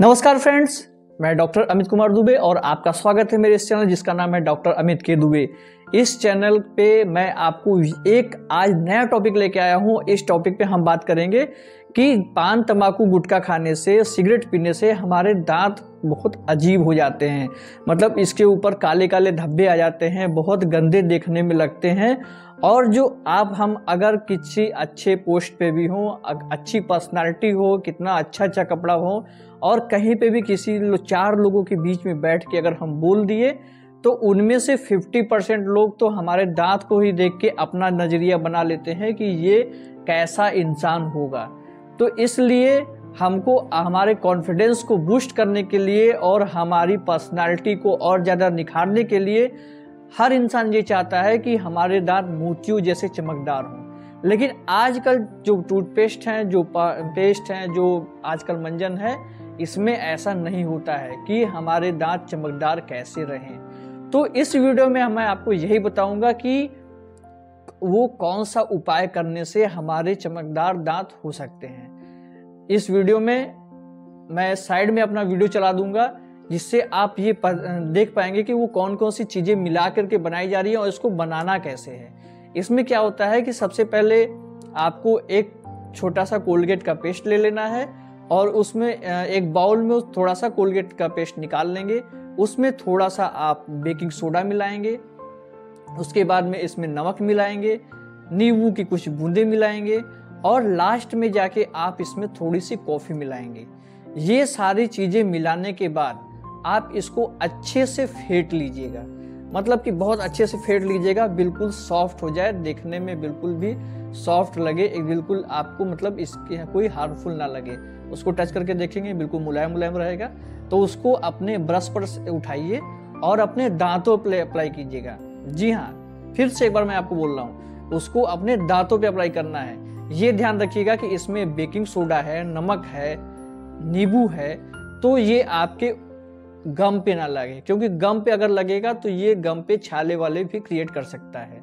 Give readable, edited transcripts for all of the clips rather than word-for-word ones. नमस्कार फ्रेंड्स, मैं डॉक्टर अमित कुमार दुबे और आपका स्वागत है मेरे इस चैनल जिसका नाम है डॉक्टर अमित के दुबे। इस चैनल पे मैं आपको एक आज नया टॉपिक लेके आया हूँ। इस टॉपिक पे हम बात करेंगे कि पान, तंबाकू, गुटखा खाने से, सिगरेट पीने से हमारे दांत बहुत अजीब हो जाते हैं। मतलब इसके ऊपर काले काले धब्बे आ जाते हैं, बहुत गंदे देखने में लगते हैं। और जो आप हम अगर किसी अच्छे पोस्ट पे भी हों, अच्छी पर्सनालिटी हो, कितना अच्छा अच्छा कपड़ा हो और कहीं पे भी किसी चार लोगों के बीच में बैठ के अगर हम बोल दिए तो उनमें से 50% लोग तो हमारे दांत को ही देख के अपना नज़रिया बना लेते हैं कि ये कैसा इंसान होगा। तो इसलिए हमको हमारे कॉन्फिडेंस को बूस्ट करने के लिए और हमारी पर्सनालिटी को और ज़्यादा निखारने के लिए हर इंसान ये चाहता है कि हमारे दांत मोतियों जैसे चमकदार हों। लेकिन आजकल जो टूथपेस्ट हैं, जो पेस्ट हैं, जो आजकल मंजन है, इसमें ऐसा नहीं होता है कि हमारे दांत चमकदार कैसे रहें। तो इस वीडियो में मैं आपको यही बताऊंगा कि वो कौन सा उपाय करने से हमारे चमकदार दांत हो सकते हैं। इस वीडियो में मैं साइड में अपना वीडियो चला दूंगा जिससे आप ये देख पाएंगे कि वो कौन कौन सी चीज़ें मिला करके बनाई जा रही है और इसको बनाना कैसे है। इसमें क्या होता है कि सबसे पहले आपको एक छोटा सा कोलगेट का पेस्ट ले लेना है और उसमें एक बाउल में थोड़ा सा कोलगेट का पेस्ट निकाल लेंगे। उसमें थोड़ा सा आप बेकिंग सोडा मिलाएंगे, उसके बाद में इसमें नमक मिलाएंगे, नींबू की कुछ बूंदें मिलाएंगे और लास्ट में जाके आप इसमें थोड़ी सी कॉफ़ी मिलाएंगे। ये सारी चीज़ें मिलाने के बाद आप इसको अच्छे से फेंट लीजिएगा, मतलब कि बहुत अच्छे से फेंट लीजिएगा, बिल्कुल सॉफ्ट हो जाए, देखने में बिल्कुल भी सॉफ्ट लगे, बिल्कुल आपको मतलब इसके कोई हार्मफुल ना लगे। उसको टच करके देखेंगे, बिल्कुल मुलायम मुलायम रहेगा। तो उसको अपने ब्रश पर उठाइए और अपने दांतों पर अप्लाई कीजिएगा। जी हाँ, फिर से एक बार मैं आपको बोल रहा हूँ, उसको अपने दांतों पर अप्लाई करना है। ये ध्यान रखिएगा कि इसमें बेकिंग सोडा है, नमक है, नींबू है, तो ये आपके गम पे ना लगे, क्योंकि गम पे अगर लगेगा तो ये गम पे छाले वाले भी क्रिएट कर सकता है।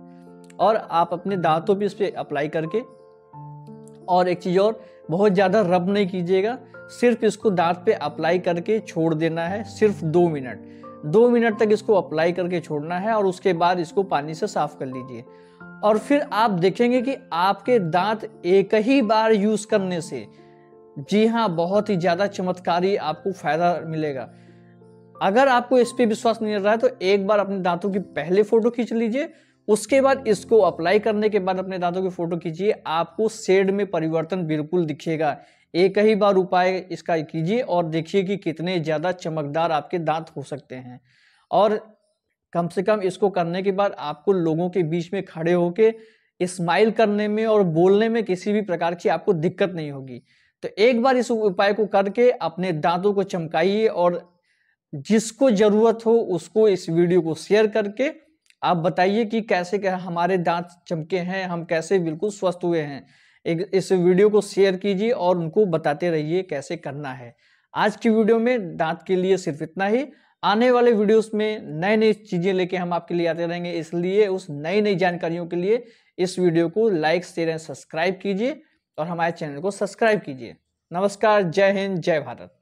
और आप अपने दांतों पे इस पर अप्लाई करके, और एक चीज़ और, बहुत ज़्यादा रब नहीं कीजिएगा, सिर्फ इसको दांत पे अप्लाई करके छोड़ देना है। सिर्फ 2 मिनट तक इसको अप्लाई करके छोड़ना है और उसके बाद इसको पानी से साफ कर लीजिए। और फिर आप देखेंगे कि आपके दांत एक ही बार यूज़ करने से, जी हाँ, बहुत ही ज़्यादा चमत्कारी आपको फ़ायदा मिलेगा। अगर आपको इस पर विश्वास नहीं रहा है तो एक बार अपने दांतों की पहले फोटो खींच लीजिए, उसके बाद इसको अप्लाई करने के बाद अपने दांतों की फोटो खींचिए, आपको शेड में परिवर्तन बिल्कुल दिखेगा। एक ही बार उपाय इसका कीजिए और देखिए कि कितने ज़्यादा चमकदार आपके दांत हो सकते हैं। और कम से कम इसको करने के बाद आपको लोगों के बीच में खड़े होकर स्माइल करने में और बोलने में किसी भी प्रकार की आपको दिक्कत नहीं होगी। तो एक बार इस उपाय को करके अपने दांतों को चमकाइए और जिसको ज़रूरत हो उसको इस वीडियो को शेयर करके आप बताइए कि कैसे क्या हमारे दांत चमके हैं, हम कैसे बिल्कुल स्वस्थ हुए हैं। इस वीडियो को शेयर कीजिए और उनको बताते रहिए कैसे करना है। आज की वीडियो में दांत के लिए सिर्फ इतना ही। आने वाले वीडियोस में नई नई चीज़ें लेके हम आपके लिए आते रहेंगे, इसलिए उस नई नई जानकारियों के लिए इस वीडियो को लाइक, शेयर एंड सब्सक्राइब कीजिए और हमारे चैनल को सब्सक्राइब कीजिए। नमस्कार, जय हिंद, जय भारत।